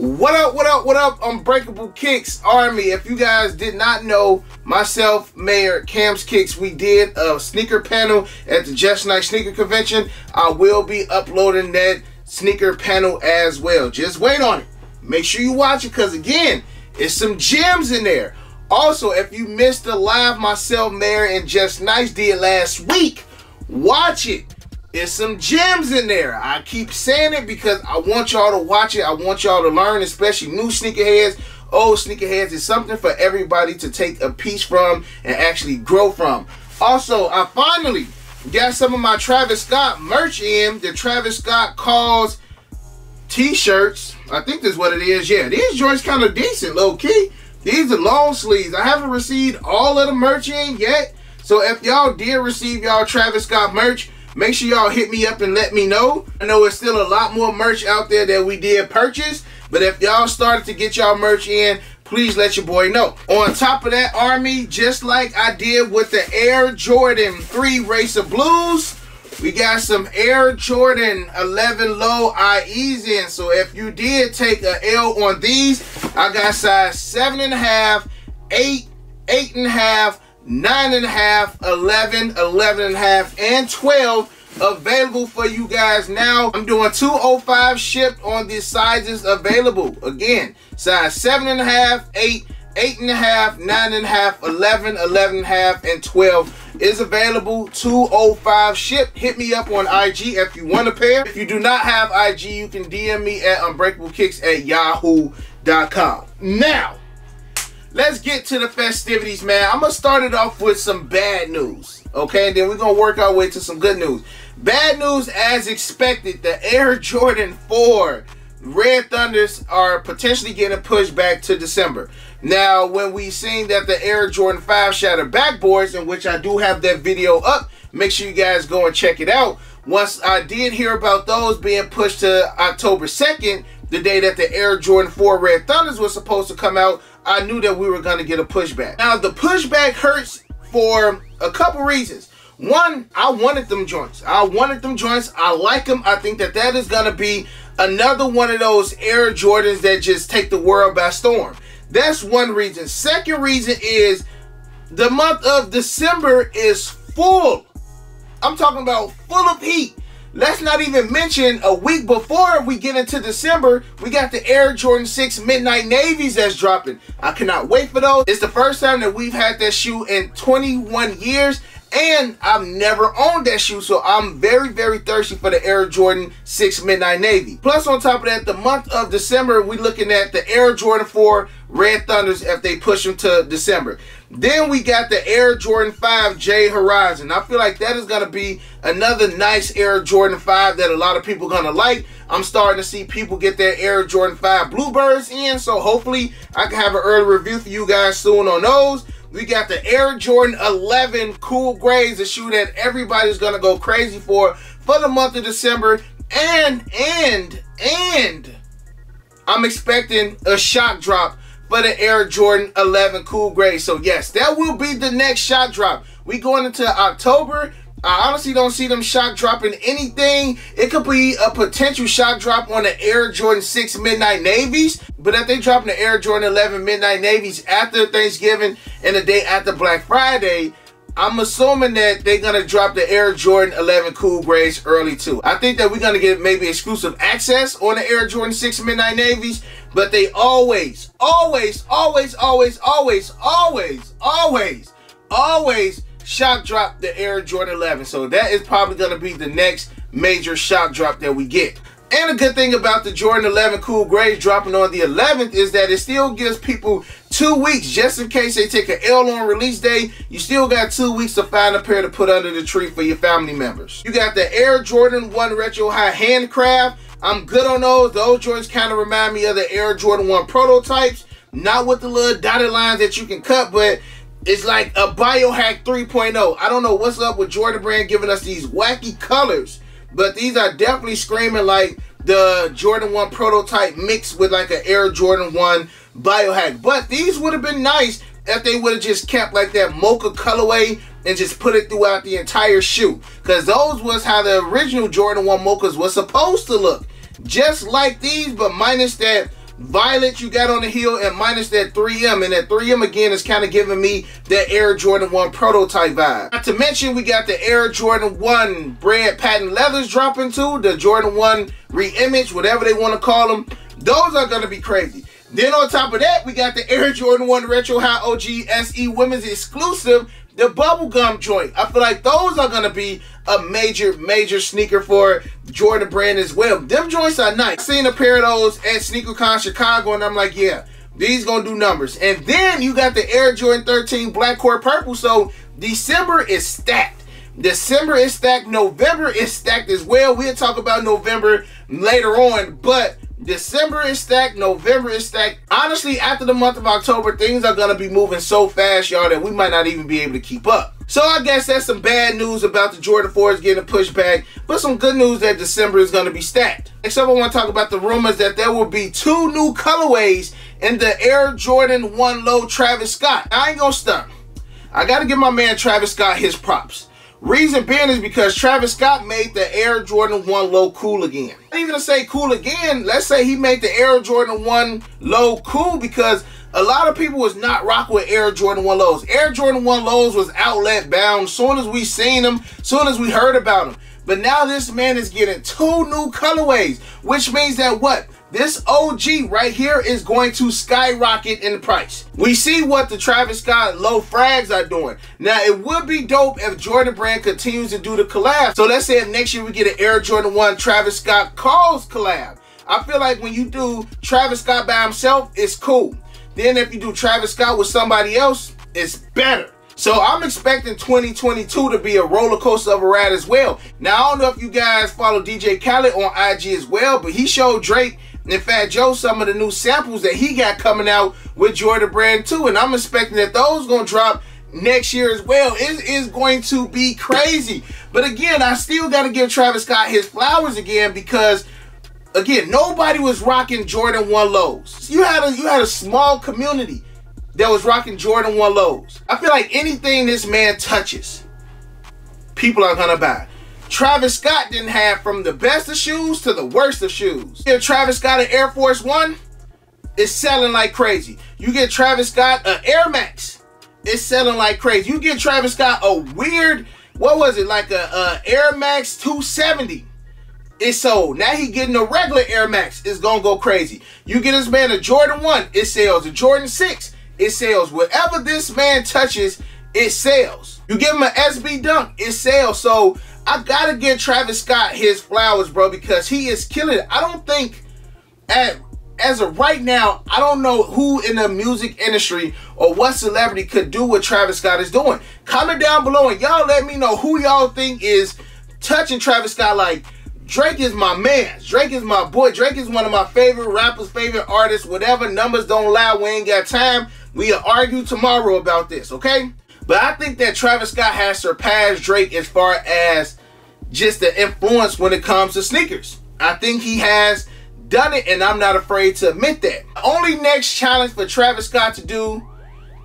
What up, Unbreakable Kicks Army. If you guys did not know, myself, Mayor Cam's Kicks, we did a sneaker panel at the Just Nice Sneaker Convention. I will be uploading that sneaker panel as well. Just wait on it. Make sure you watch it, because again, it's some gems in there. Also, if you missed the live myself, Mayor, and Just Nice did last week, watch it. There's some gems in there. I keep saying it because I want y'all to watch it. I want y'all to learn, especially new sneakerheads, old sneakerheads. It's something for everybody to take a piece from and actually grow from. Also, I finally got some of my Travis Scott merch in. The Travis Scott Calls t-shirts. I think that's what it is. Yeah, these joints kind of decent, low-key. These are long sleeves. I haven't received all of the merch in yet. So if y'all did receive y'all Travis Scott merch, make sure y'all hit me up and let me know. I know it's still a lot more merch out there that we did purchase, but if y'all started to get y'all merch in, please let your boy know. On top of that, Army, just like I did with the Air Jordan 3 Racer Blues, we got some Air Jordan 11 Low IEs in. So if you did take a L on these, I got size 7.5, 8, 8.5, 9.5, 11, 11.5, and 12 available for you guys now. I'm doing 205 shipped on the sizes available. Again, size 7.5, 8, 8.5, 9.5, 11, 11.5, and 12 is available. 205 shipped. Hit me up on IG if you want a pair. If you do not have IG, you can DM me at unbreakablekicks@yahoo.com. Now, let's get to the festivities, man. I'm going to start it off with some bad news, okay? And then we're going to work our way to some good news. Bad news, as expected, the Air Jordan 4 Red Thunders are potentially getting pushed back to December. Now, when we seen that the Air Jordan 5 Shattered Backboards, in which I do have that video up, make sure you guys go and check it out. Once I did hear about those being pushed to October 2nd, the day that the Air Jordan 4 Red Thunders was supposed to come out, I knew that we were going to get a pushback. Now, the pushback hurts for a couple reasons. One, I wanted them joints. I like them. I think that that is going to be another one of those Air Jordans that just take the world by storm. That's one reason. Second reason is the month of December is full. I'm talking about full of heat. Let's not even mention a week before we get into December, we got the Air Jordan 6 Midnight Navies that's dropping. I cannot wait for those. It's the first time that we've had that shoe in 21 years, and I've never owned that shoe, so I'm very, very thirsty for the Air Jordan 6 Midnight Navy. Plus, on top of that, the month of December, we're looking at the Air Jordan 4 Red Thunders if they push them to December. Then we got the Air Jordan 5 J Horizon. I feel like that is going to be another nice Air Jordan 5 that a lot of people are going to like. I'm starting to see people get their Air Jordan 5 Bluebirds in, so hopefully I can have an early review for you guys soon on those. We got the Air Jordan 11 COOL GREYs, a shoe that everybody's going to go crazy for the month of December. And I'm expecting a shock drop for the Air Jordan 11 COOL GREY. So yes, that will be the next shock drop. We going into October. I honestly don't see them shock dropping anything. It could be a potential shock drop on the Air Jordan 6 Midnight Navies, but if they dropping the Air Jordan 11 Midnight Navies after Thanksgiving and the day after Black Friday, I'm assuming that they're going to drop the Air Jordan 11 COOL GREYs early too. I think that we're going to get maybe exclusive access on the Air Jordan 6 Midnight Navies, but they always shock drop the Air Jordan 11. So that is probably going to be the next major shock drop that we get. And a good thing about the Jordan 11 COOL GREYs dropping on the 11th is that it still gives people 2 weeks, just in case they take an L on release day. You still got 2 weeks to find a pair to put under the tree for your family members. You got the Air Jordan 1 Retro High Handcraft. I'm good on those. Those joints kind of remind me of the Air Jordan 1 prototypes. Not with the little dotted lines that you can cut, but it's like a BIOHACK 3.0. I don't know what's up with Jordan Brand giving us these wacky colors, but these are definitely screaming like the Jordan 1 prototype mixed with like an Air Jordan 1 BIOHACK. But these would have been nice if they would have just kept like that mocha colorway and just put it throughout the entire shoe, because those was how the original Jordan 1 mochas was supposed to look. Just like these, but minus that Violet you got on the heel and minus that 3M, and that 3M again is kind of giving me that Air Jordan 1 prototype vibe. Not to mention we got the Air Jordan 1 bread patent leathers dropping too, the Jordan 1 reimage, whatever they want to call them. Those are going to be crazy. Then on top of that, we got the Air Jordan 1 Retro High OG SE Women's Exclusive, the bubblegum joint. I feel like those are going to be a major, major sneaker for Jordan brand as well. Them joints are nice. I've seen a pair of those at SneakerCon Chicago, and I'm like, yeah, these going to do numbers. And then you got the Air Jordan 13 Black Core Purple, so December is stacked. December is stacked. November is stacked as well. We'll talk about November later on, but December is stacked, November is stacked. Honestly, after the month of October, things are gonna be moving so fast, y'all, that we might not even be able to keep up. So I guess that's some bad news about the Jordan 4s getting a pushback, but some good news that December is gonna be stacked. Next up, I wanna talk about the rumors that there will be 2 new colorways in the Air Jordan 1 Low Travis Scott. I ain't gonna stunt. I gotta give my man Travis Scott his props. Reason being is because Travis Scott made the Air Jordan 1 Low cool again. Not even to say cool again, let's say he made the Air Jordan 1 Low cool, because a lot of people was not rocking with Air Jordan 1 Lows. Air Jordan 1 Lows was outlet bound soon as we seen them, soon as we heard about them. But now this man is getting 2 new colorways, which means that what? This OG right here is going to skyrocket in the price. We see what the Travis Scott low frags are doing. Now, it would be dope if Jordan Brand continues to do the collab. So let's say if next year we get an Air Jordan 1 Travis Scott Calls collab. I feel like when you do Travis Scott by himself, it's cool. Then if you do Travis Scott with somebody else, it's better. So I'm expecting 2022 to be a roller coaster of a ride as well. Now, I don't know if you guys follow DJ Khaled on IG as well, but he showed Drake and Fat Joe some of the new samples that he got coming out with Jordan Brand too, and I'm expecting that those gonna drop next year as well. It is going to be crazy. But again, I still gotta give Travis Scott his flowers again, because again, nobody was rocking Jordan 1 Lows. You had a small community that was rocking Jordan 1 Lows. I feel like anything this man touches, people are gonna buy. Travis Scott didn't have from the best of shoes to the worst of shoes. If Travis Scott an Air Force 1, it's selling like crazy. You get Travis Scott an Air Max, it's selling like crazy. You get Travis Scott a weird, what was it, like a Air Max 270. It's sold. Now he getting a regular Air Max, it's gonna go crazy. You get this man a Jordan 1, it sells. A Jordan 6, it sells. Whatever this man touches, it sells. You give him an SB Dunk, it sells. So I gotta give Travis Scott his flowers, bro, because he is killing it. I don't think, as of right now, I don't know who in the music industry or what celebrity could do what Travis Scott is doing. Comment down below and y'all let me know who y'all think is touching Travis Scott. Like, Drake is my man. Drake is my boy. Drake is one of my favorite rappers, favorite artists, whatever. Numbers don't lie. We ain't got time. We'll argue tomorrow about this, okay? But I think that Travis Scott has surpassed Drake as far as just the influence when it comes to sneakers. I think he has done it, and I'm not afraid to admit that. The only next challenge for Travis Scott to do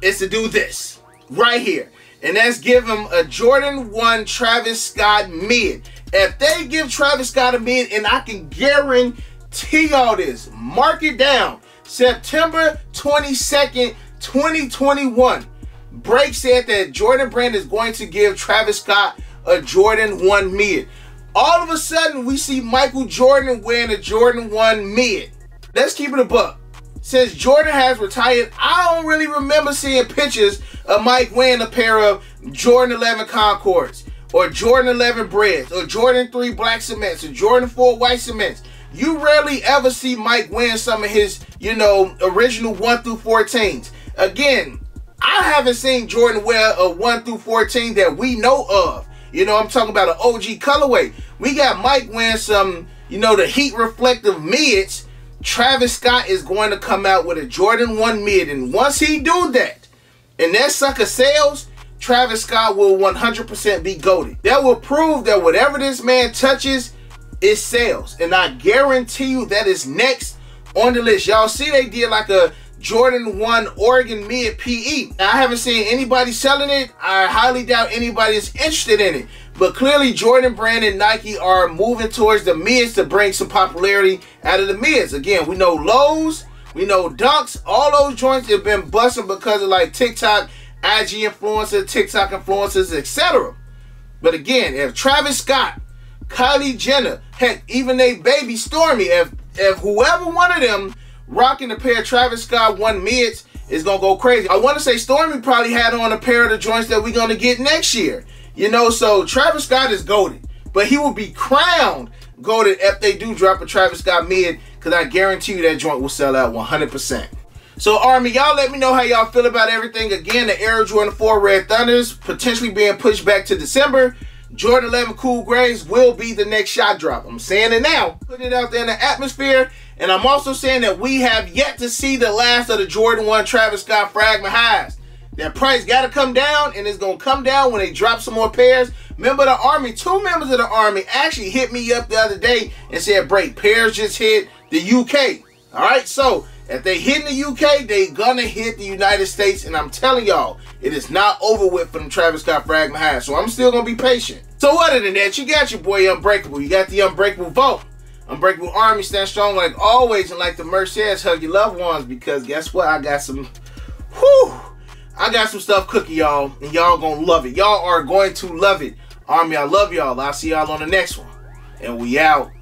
is to do this right here, and that's give him a Jordan 1 Travis Scott mid. If they give Travis Scott a mid, and I can guarantee y'all this, mark it down, September 22nd, 2021. Drake said that Jordan Brand is going to give Travis Scott a Jordan 1 mid. All of a sudden, we see Michael Jordan wearing a Jordan 1 mid. Let's keep it a buck. Since Jordan has retired, I don't really remember seeing pictures of Mike wearing a pair of Jordan 11 Concords, or Jordan 11 Breads, or Jordan 3 Black Cements, or Jordan 4 White Cements. You rarely ever see Mike wearing some of his, you know, original 1 through 14s. Again, I haven't seen Jordan wear a 1 through 14 that we know of. You know, I'm talking about an OG colorway. We got Mike wearing some, you know, the heat reflective mids. Travis Scott is going to come out with a Jordan 1 mid. And once he do that, and that sucker sells, Travis Scott will 100% be goated. That will prove that whatever this man touches, it sells. And I guarantee you that is next on the list. Y'all see they did like a Jordan 1 Oregon mid PE. Now, I haven't seen anybody selling it. I highly doubt anybody is interested in it. But clearly Jordan Brand and Nike are moving towards the mids to bring some popularity out of the mids. Again, we know lows, We know dunks, all those joints have been busting because of like TikTok, IG influencers, TikTok influencers, etc. But again, if Travis Scott, Kylie Jenner, heck, even they baby Stormy, if whoever one of them rocking a pair of Travis Scott 1 mids is gonna go crazy. I want to say Stormy probably had on a pair of the joints that we're gonna get next year. You know, so Travis Scott is goated, but he will be crowned goated if they do drop a Travis Scott mid, because I guarantee you that joint will sell out 100%. So Army, y'all let me know how y'all feel about everything. Again, the Air Jordan 4 Red Thunders potentially being pushed back to December. Jordan 11 Cool Greys will be the next shot drop. I'm saying it now. Putting it out there in the atmosphere. And I'm also saying that we have yet to see the last of the Jordan 1 Travis Scott Fragment highs. Their price got to come down, and it's going to come down when they drop some more pairs. Remember the Army, two members of the Army actually hit me up the other day and said, Break, pairs just hit the UK. All right, so if they hit in the UK, they gonna hit the United States, and I'm telling y'all, it is not over with for them Travis Scott Fragment highs, so I'm still gonna be patient. So other than that, you got your boy Unbreakable. You got the Unbreakable Vault. Unbreakable Army, stand strong like always, and like the merch says, hug your loved ones, because guess what? I got some stuff cooking, y'all, and y'all gonna love it. Y'all are going to love it. Army, I love y'all. I'll see y'all on the next one, and we out.